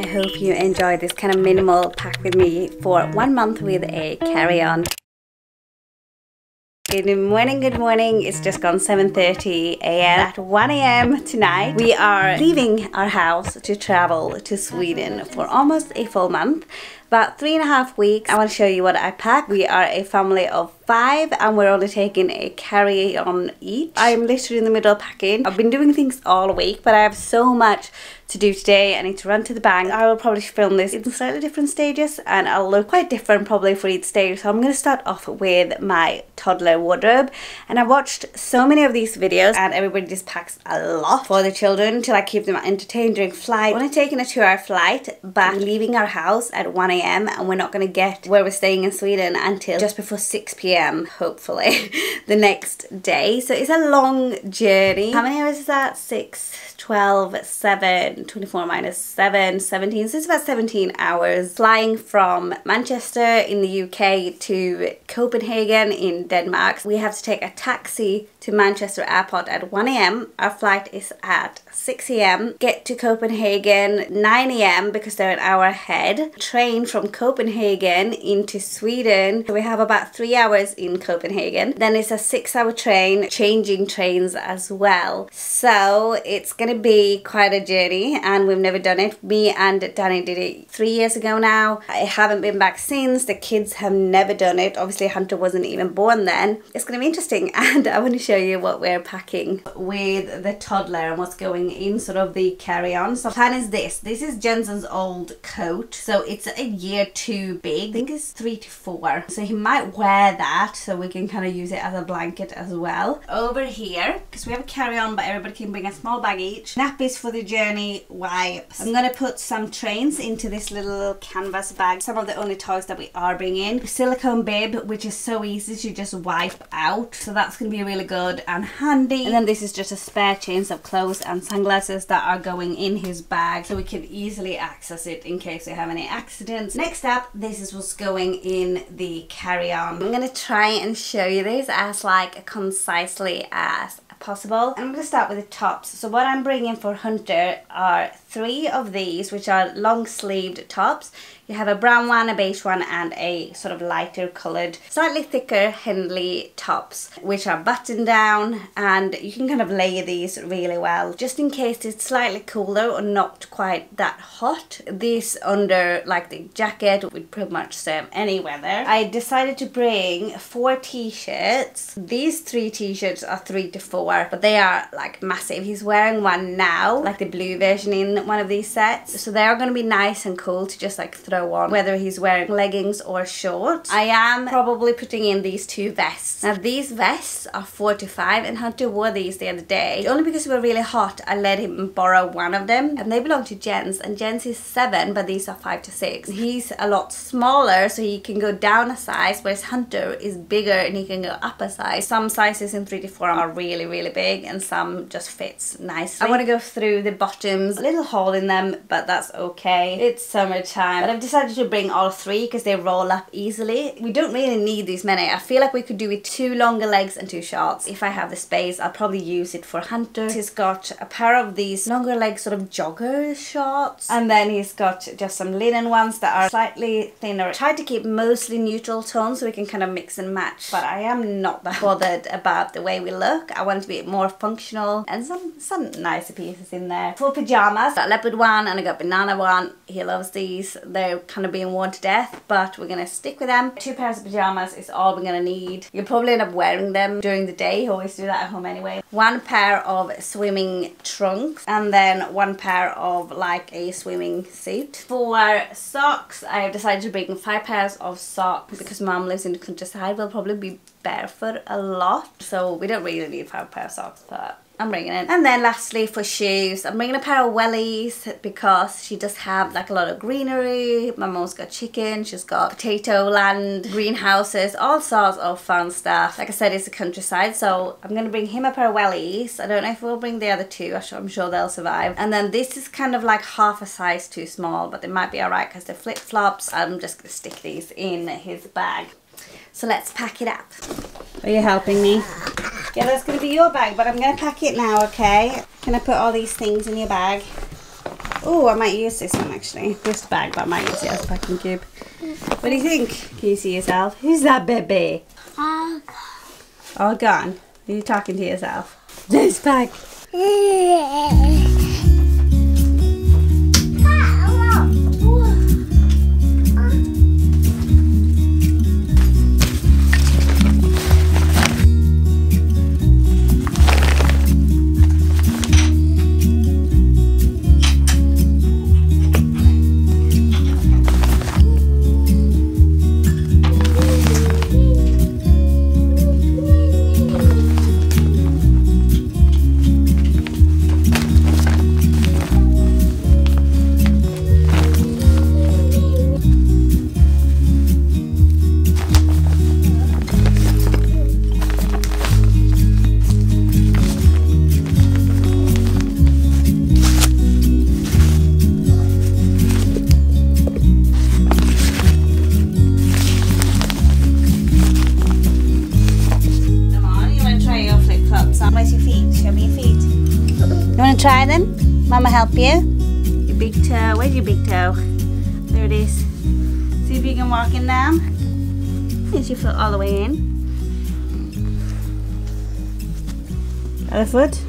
I hope you enjoyed this kind of minimal pack with me for 1 month with a carry-on. Good morning. It's just gone 7:30 a.m. At 1 a.m. tonight, we are leaving our house to travel to Sweden for almost a full month, about 3.5 weeks. I want to show you what I packed. We are a family of 5 and we're only taking a carry-on each. I'm literally in the middle of packing. I've been doing things all week, but I have so much to do today. I need to run to the bank. I will probably film this in slightly different stages and I'll look quite different probably for each stage. So I'm going to start off with my toddler wardrobe, and I watched so many of these videos and everybody just packs a lot for the children till I keep them entertained during flight. We're only taking a 2-hour flight, but we're leaving our house at 1 a.m. and we're not going to get where we're staying in Sweden until just before 6 p.m. hopefully the next day. So it's a long journey. How many hours is that? 6, 12, 7, 24 minus 7, 17. So it's about 17 hours flying from Manchester in the UK to Copenhagen in Denmark. We have to take a taxi to Manchester airport at 1 a.m. Our flight is at 6 a.m. Get to Copenhagen 9 a.m. because they're an hour ahead. Train from Copenhagen into Sweden. So we have about 3 hours in Copenhagen. Then it's a 6-hour train, changing trains as well. So it's gonna be quite a journey and we've never done it. Me and Danny did it 3 years ago now. I haven't been back since. The kids have never done it. Obviously Hunter wasn't even born then. It's gonna be interesting and I want to show you what we're packing with the toddler and what's going in sort of the carry-on. So plan is this is Jensen's old coat, so it's a year too big. I think it's 3 to 4, so he might wear that, so we can kind of use it as a blanket as well. Over here, because we have a carry-on but everybody can bring a small bag each, nappies for the journey, wipes. I'm gonna put some trains into this little canvas bag, some of the only toys that we are bringing. Silicone bib, which is so easy to just wipe out, so that's gonna be really good and handy. And then this is just a spare change of clothes and sunglasses that are going in his bag, so we can easily access it in case we have any accidents. Next up, this is what's going in the carry-on. I'm gonna try and show you this as like concisely as possible. I'm gonna start with the tops. So what I'm bringing for Hunter are 3 of these, which are long-sleeved tops. You have a brown one, a beige one, and a sort of lighter coloured, slightly thicker Henley tops, which are buttoned down, and you can kind of layer these really well. Just in case it's slightly cooler or not quite that hot, this under like the jacket would pretty much serve any weather. I decided to bring 4 t-shirts. These 3 t-shirts are 3 to 4, but they are like massive. He's wearing one now, like the blue version in one of these sets, so they are going to be nice and cool to just like throw on whether he's wearing leggings or shorts. I am probably putting in these 2 vests. Now these vests are 4 to 5 and Hunter wore these the other day. Only because they were really hot I let him borrow one of them, and they belong to Jens, and Jens is 7 but these are 5 to 6. He's a lot smaller so he can go down a size, whereas Hunter is bigger and he can go up a size. Some sizes in 3 to 4 are really big and some just fits nicely. I want to go through the bottoms. A little hole in them, but that's okay. It's summertime. But I've decided to bring all 3 because they roll up easily. We don't really need these many. I feel like we could do with 2 longer legs and 2 shorts. If I have the space, I'll probably use it for Hunter. He's got a pair of these longer leg sort of jogger shorts, and then he's got just some linen ones that are slightly thinner. I tried to keep mostly neutral tones so we can kind of mix and match, but I am not that bothered about the way we look. I want to be more functional, and some nicer pieces in there. For pajamas, got leopard one and I got banana one. He loves these. They're kind of being worn to death, but we're gonna stick with them. 2 pairs of pajamas is all we're gonna need. You'll probably end up wearing them during the day. You always do that at home anyway. 1 pair of swimming trunks and then 1 pair of like a swimming suit. For socks, I have decided to bring 5 pairs of socks because Mum lives in the countryside. We'll probably be barefoot a lot, so we don't really need 5 pairs of socks, but I'm bringing it. And then lastly, for shoes, I'm bringing a pair of wellies because she does have like a lot of greenery. My mom's got chicken, she's got potato land, greenhouses, all sorts of fun stuff. Like I said, it's the countryside, so I'm gonna bring him a pair of wellies. I don't know if we'll bring the other 2, I'm sure they'll survive. And then this is kind of like half a size too small, but they might be all right because they're flip-flops. I'm just gonna stick these in his bag. So let's pack it up. Are you helping me? Yeah, that's going to be your bag, but I'm going to pack it now, okay? Can I put all these things in your bag? Oh, I might use this one actually. This bag, but I might use it as a packing cube. What do you think? Can you see yourself? Who's that baby? All gone. All gone? Are you talking to yourself? This bag. Try them. Mama help you. Your big toe. Where's your big toe? There it is. See if you can walk in them. There's your foot all the way in. Other foot?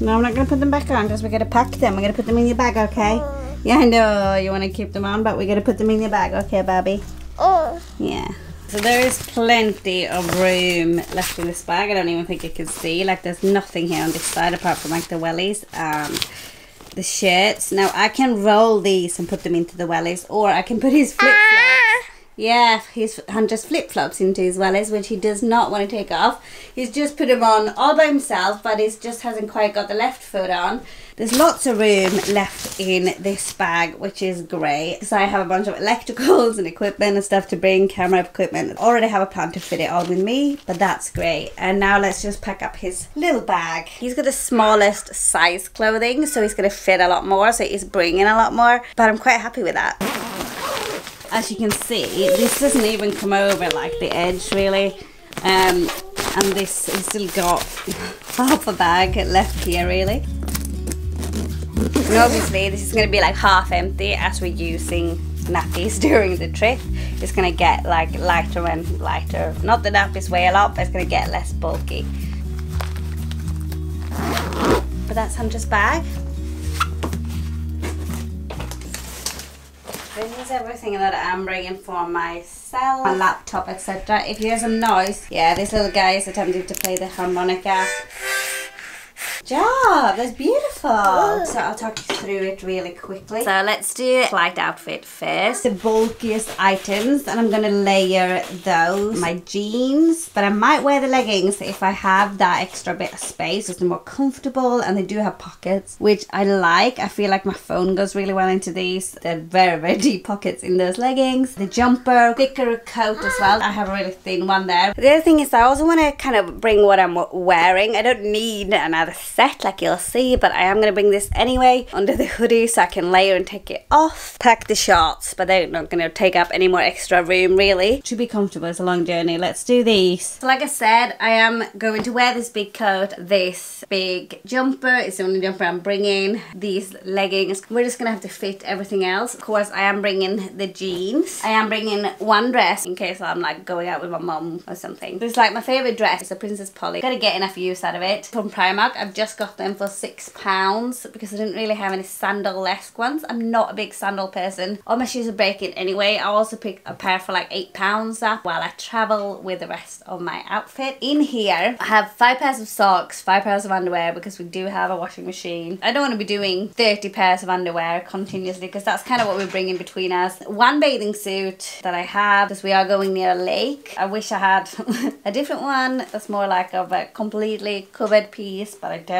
No, I'm not going to put them back on because we're going to pack them. We're going to put them in your bag, okay? Yeah, I know you want to keep them on, but we're going to put them in your bag, okay, Barbie? Yeah. So there is plenty of room left in this bag. I don't even think you can see. Like, there's nothing here on this side apart from like the wellies and the shirts. Now I can roll these and put them into the wellies, or I can put his flip-flops. Yeah, his Hunter's flip-flops into his wellies, which he does not want to take off. He's just put them on all by himself, but he just hasn't quite got the left foot on. There's lots of room left in this bag, which is great. So I have a bunch of electricals and equipment and stuff to bring, camera equipment. I already have a plan to fit it all with me, but that's great. And now let's just pack up his little bag. He's got the smallest size clothing, so he's going to fit a lot more, so he's bringing a lot more, but I'm quite happy with that. As you can see, this doesn't even come over like the edge really. And this has still got half a bag left here really. And obviously this is going to be like half empty as we're using nappies during the trip. It's going to get like lighter and lighter. Not the nappies weigh a lot, but it's going to get less bulky. But that's Hunter's bag. This is everything that I'm bringing for myself, my laptop, etc. If you hear some noise, yeah, this little guy is attempting to play the harmonica. Job, that's beautiful. So I'll talk you through it really quickly. So let's do flight outfit first, the bulkiest items, and I'm gonna layer those. My jeans, but I might wear the leggings if I have that extra bit of space. It's more comfortable and they do have pockets, which I like. I feel like my phone goes really well into these. They're very, very deep pockets in those leggings. The jumper, thicker coat as well. I have a really thin one there. The other thing is I also want to kind of bring what I'm wearing. I don't need another set like you'll see, but I am going to bring this anyway under the hoodie so I can layer and take it off. Pack the shorts, but they're not going to take up any more extra room really. To be comfortable, it's a long journey. Let's do these. So like I said, I am going to wear this big coat, this big jumper. It's the only jumper I'm bringing. These leggings. We're just going to have to fit everything else. Of course, I am bringing the jeans. I am bringing one dress in case I'm like going out with my mom or something. It's like my favorite dress. It's a Princess Polly. Gotta get enough use out of it. From Primark, I've just got them for £6 because I didn't really have any sandal-esque ones. I'm not a big sandal person. All my shoes are breaking anyway. I also picked a pair for like £8 up while I travel with the rest of my outfit. In here, I have 5 pairs of socks, 5 pairs of underwear because we do have a washing machine. I don't want to be doing 30 pairs of underwear continuously because that's kind of what we bring in between us. One bathing suit that I have because we are going near a lake. I wish I had a different one that's more like of a completely covered piece, but I don't.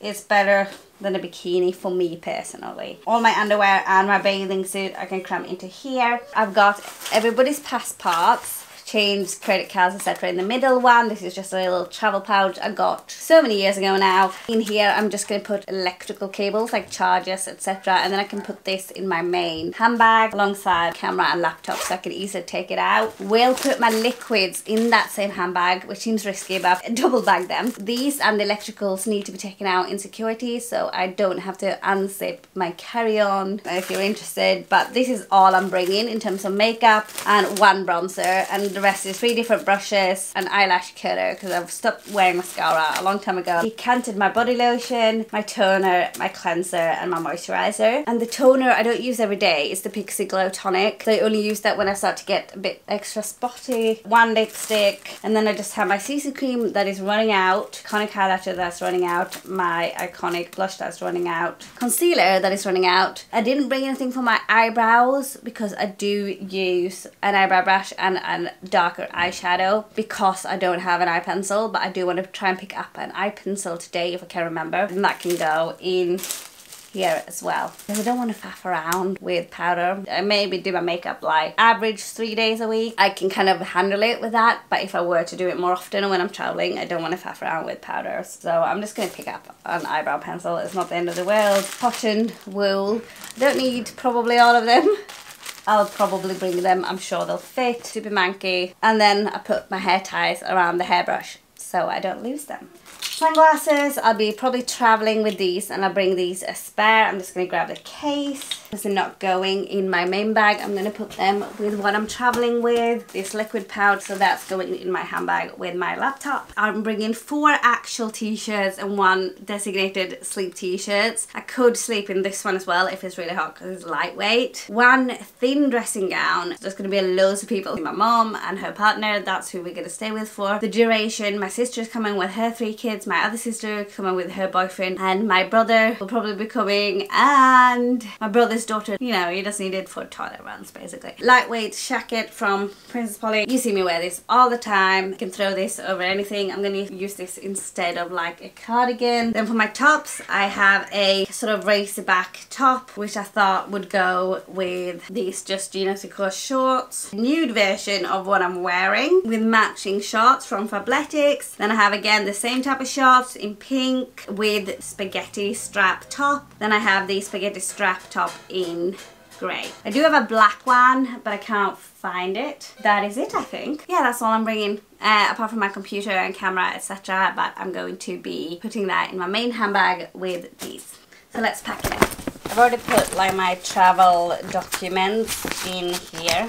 It's better than a bikini for me personally. All my underwear and my bathing suit I can cram into here. I've got everybody's passports change credit cards, etc. In the middle one, this is just a little travel pouch I got so many years ago now. In here, I'm just going to put electrical cables like chargers, etc. And then I can put this in my main handbag alongside camera and laptop so I can easily take it out. We'll put my liquids in that same handbag, which seems risky, but I've double bagged them. These and the electricals need to be taken out in security so I don't have to unzip my carry-on if you're interested. But this is all I'm bringing in terms of makeup and one bronzer, and the rest is 3 different brushes, an eyelash curler because I've stopped wearing mascara a long time ago. Decanted my body lotion, my toner, my cleanser and my moisturizer. And the toner I don't use every day, it's the Pixi Glow Tonic. So I only use that when I start to get a bit extra spotty. One lipstick, and then I just have my CC cream that is running out, iconic highlighter that's running out, my iconic blush that's running out, concealer that is running out. I didn't bring anything for my eyebrows because I do use an eyebrow brush and a darker eyeshadow because I don't have an eye pencil, but I do want to try and pick up an eye pencil today if I can remember, and that can go in here as well. I don't want to faff around with powder. I maybe do my makeup like average 3 days a week. I can kind of handle it with that, but if I were to do it more often when I'm traveling, I don't want to faff around with powder. So I'm just going to pick up an eyebrow pencil. It's not the end of the world. Cotton wool. I don't need probably all of them. I'll probably bring them. I'm sure they'll fit. Super manky. And then I put my hair ties around the hairbrush so I don't lose them. Sunglasses, I'll be probably traveling with these and I'll bring these as spare. I'm just going to grab the case because they're not going in my main bag. I'm going to put them with what I'm traveling with, this liquid powder, so that's going in my handbag with my laptop. I'm bringing 4 actual t-shirts and 1 designated sleep t-shirts. I could sleep in this one as well if it's really hot because it's lightweight. 1 thin dressing gown. There's going to be loads of people. My mom and her partner, that's who we're going to stay with for the duration. My sister's coming with her 3 kids. My other sister coming with her boyfriend, and my brother will probably be coming, and my brother's daughter. You know, you just need it for toddler runs basically. Lightweight jacket from Princess Polly. You see me wear this all the time. You can throw this over anything. I'm gonna use this instead of like a cardigan. Then for my tops, I have a sort of racer back top, which I thought would go with these just Gina Secure shorts. Nude version of what I'm wearing with matching shorts from Fabletics. Then I have again the same type of shorts in pink with spaghetti strap top. Then I have the spaghetti strap top in grey. I do have a black one, but I can't find it. That is it, I think. Yeah, that's all I'm bringing, apart from my computer and camera, etc. But I'm going to be putting that in my main handbag with these. So let's pack it up. I've already put like my travel documents in here.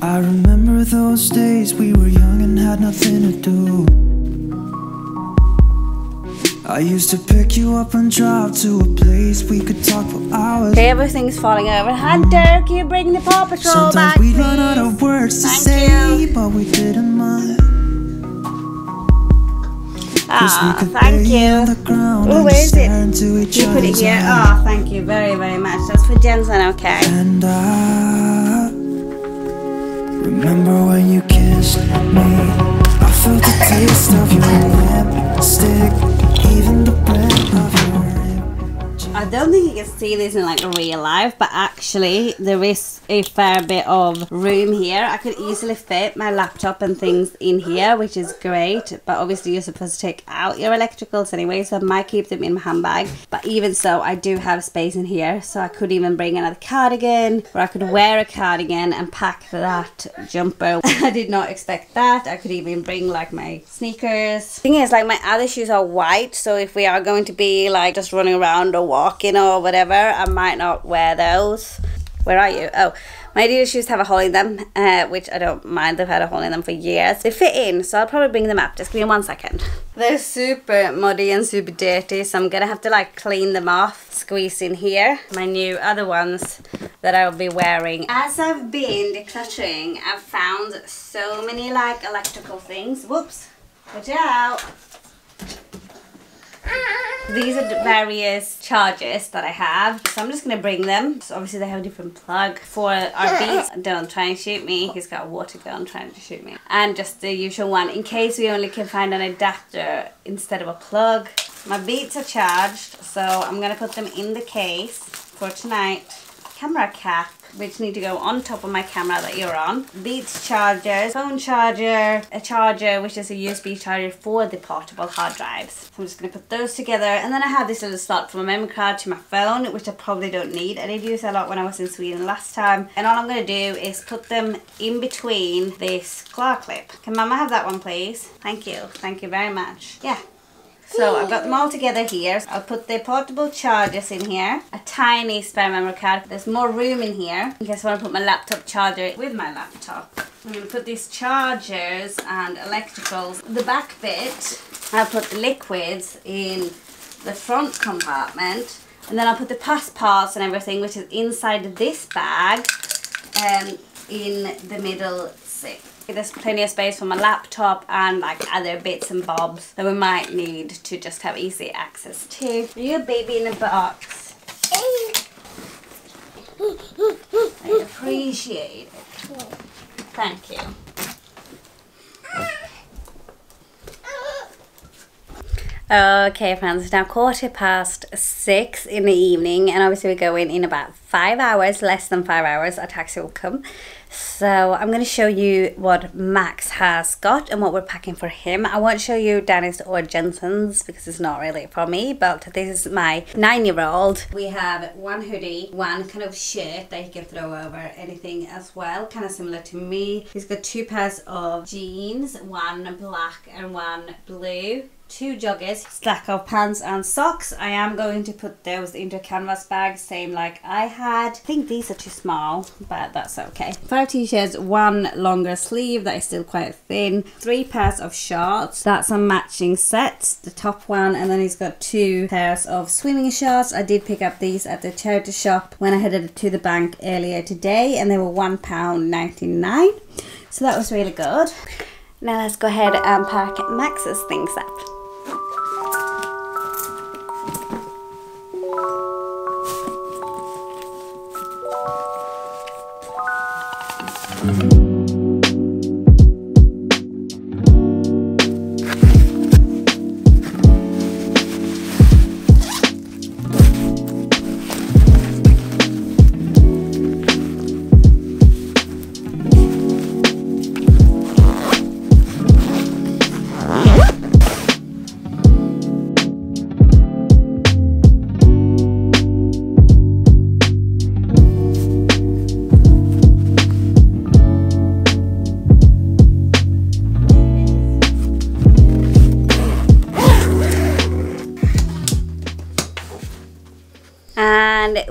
I remember those days we were young and had nothing to do. I used to pick you up and drive to a place we could talk for hours. Okay, everything's falling over. Hunter, can you bring the Paw Patrol sometimes back, sometimes we run out of words to say, but we didn't mind. Aw, thank you. Oh, where is it? You put it here. Aw, oh, thank you very, very much. That's for Jensen, okay. And remember when you kissed me, I felt the taste of your lipstick, even the breath of your rib. I don't think you can see this in like real life, but actually there is a fair bit of room here. I could easily fit my laptop and things in here, which is great, but obviously you're supposed to take out your electricals anyway, so I might keep them in my handbag. But even so, I do have space in here, so I could even bring another cardigan, or I could wear a cardigan and pack that jumper. I did not expect that. I could even bring like my sneakers. Thing is, like, my other shoes are white, so if we are going to be like just running around or walking or whatever, I might not wear those. Where are you? Oh, my Adidas shoes have a hole in them, which I don't mind. They've had a hole in them for years. They fit in, so I'll probably bring them up. Just give me 1 second. They're super muddy and super dirty, so I'm gonna have to like clean them off. Squeeze in here my new other ones that I'll be wearing. As I've been decluttering, I've found so many like electrical things. Whoops, watch out. These are the various chargers that I have, so I'm just going to bring them. So obviously they have a different plug for our beats. Don't try and shoot me, he's got a water gun trying to shoot me. And just the usual one, in case we only can find an adapter instead of a plug. My beats are charged, so I'm going to put them in the case for tonight. Camera cap, which need to go on top of my camera that you're on. Beats chargers, phone charger, a charger which is a USB charger for the portable hard drives. So I'm just going to put those together, and then I have this little slot for my memory card to my phone, which I probably don't need. I did use a lot when I was in Sweden last time. And all I'm going to do is put them in between this claw clip. Can Mama have that one please? Thank you very much. Yeah. So I've got them all together here. I'll put the portable chargers in here. A tiny spare memory card. There's more room in here in case I want to put my laptop charger with my laptop. I'm going to put these chargers and electricals. The back bit, I'll put the liquids in the front compartment. And then I'll put the pass parts and everything, which is inside this bag, in the middle zip. There's plenty of space for my laptop and like other bits and bobs that we might need to just have easy access to. Are you a baby in a box? I appreciate it. Thank you. Okay friends, it's now 6:15 in the evening, and obviously we're going in about 5 hours, less than 5 hours, our taxi will come. So I'm going to show you what Max has got and what we're packing for him. I won't show you Danny's or Jensen's because it's not really for me, but this is my 9-year-old. We have one hoodie, one kind of shirt that he can throw over anything as well, kind of similar to me. He's got 2 pairs of jeans, one black and one blue. 2 joggers, stack of pants and socks. I am going to put those into a canvas bag, same like I had. I think these are too small, but that's okay. 5 t-shirts, one longer sleeve that is still quite thin. 3 pairs of shorts. That's a matching set, the top one, and then he's got 2 pairs of swimming shorts. I did pick up these at the charity shop when I headed to the bank earlier today, and they were £1.99. So that was really good. Now let's go ahead and pack Max's things up.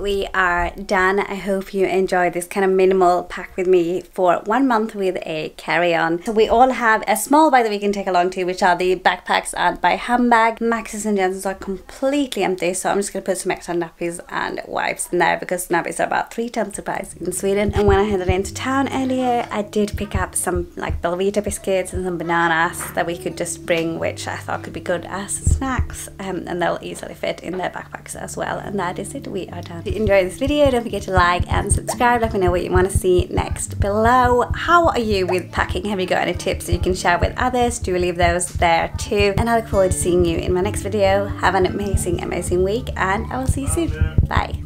We are done. I hope you enjoyed this kind of minimal pack with me for 1 month with a carry-on. So we all have a small bag that we can take along too, which are the backpacks and my handbag. Max's and Jensen's are completely empty, so I'm just going to put some extra nappies and wipes in there because nappies are about 3 times the price in Sweden. And when I headed into town earlier, I did pick up some like Belvita biscuits and some bananas that we could just bring, which I thought could be good as snacks, and they'll easily fit in their backpacks as well. And that is it. We are done. Enjoy this video, don't forget to like and subscribe. Let me know what you want to see next below. How are you with packing? Have you got any tips that you can share with others? Do leave those there too, and I look forward to seeing you in my next video. Have an amazing week, and I will see you soon. Bye.